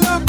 love it.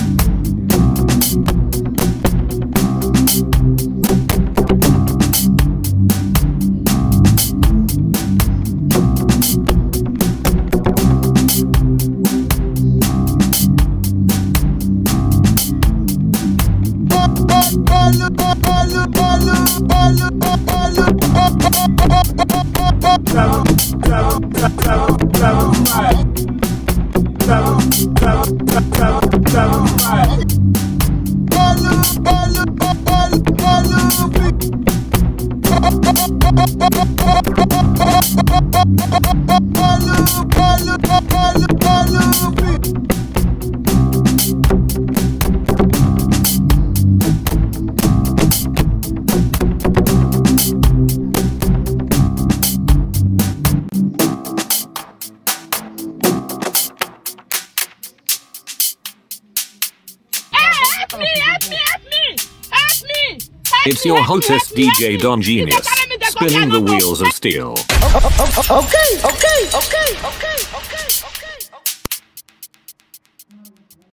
It's your hostess DJ Don Genius, spinning the wheels of steel. Okay.